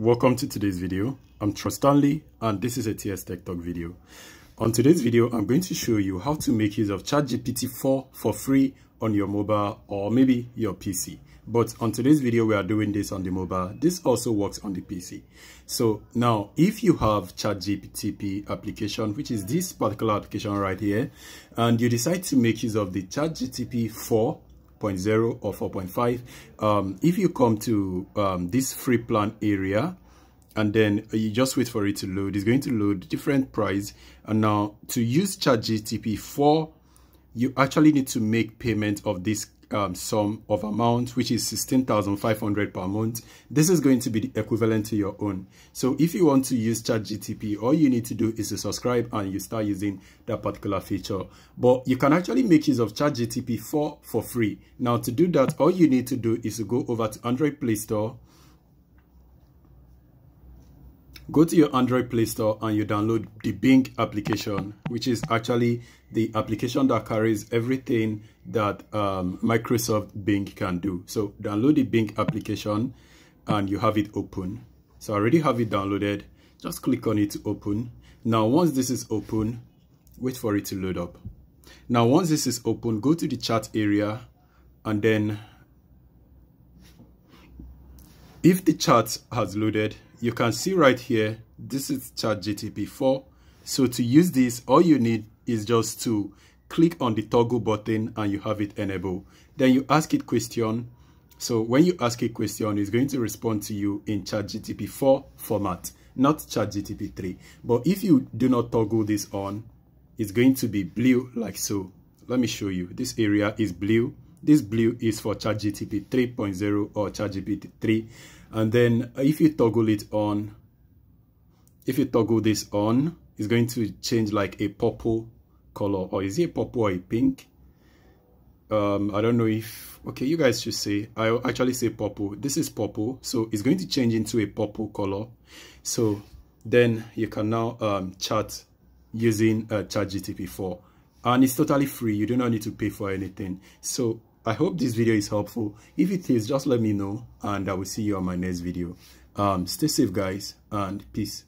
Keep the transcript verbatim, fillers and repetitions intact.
Welcome to today's video. I'm Tristan Lee and this is a T S Tech Talk video. On today's video, I'm going to show you how to make use of ChatGPT four for free on your mobile or maybe your P C. But on today's video, we are doing this on the mobile. This also works on the P C. So now, if you have ChatGPT application, which is this particular application right here, and you decide to make use of the ChatGPT four point zero or four point five, um, if you come to um, this free plan area and then you just wait for it to load, it's going to load different price. And now to use ChatGPT four, you actually need to make payment of this um, sum of amount, which is sixteen thousand five hundred per month. This is going to be the equivalent to your own. So if you want to use ChatGPT, all you need to do is to subscribe and you start using that particular feature. But you can actually make use of ChatGPT four for free. Now to do that, all you need to do is to go over to Android Play Store. Go to your Android Play Store and you download the Bing application, which is actually the application that carries everything that um, Microsoft Bing can do. So download the Bing application and you have it open. So I already have it downloaded. Just click on it to open. Now, once this is open, wait for it to load up. Now, once this is open, go to the chat area and then if the chat has loaded, you can see right here, this is ChatGPT four. So to use this, all you need is just to click on the toggle button and you have it enabled. Then you ask it question. So when you ask a question, it's going to respond to you in ChatGPT four format, not ChatGPT three. But if you do not toggle this on, it's going to be blue like so. Let me show you. This area is blue. This blue is for ChatGPT three point zero or ChatGPT three. And then if you toggle it on, if you toggle this on, it's going to change like a purple color, or is it a purple or a pink? Um, I don't know if, okay, you guys should say, I'll actually say purple. This is purple. So it's going to change into a purple color. So then you can now um, chat using uh, ChatGPT four. And it's totally free. You do not need to pay for anything. So I hope this video is helpful. If it is, just let me know and I will see you on my next video. Um, stay safe, guys, and peace.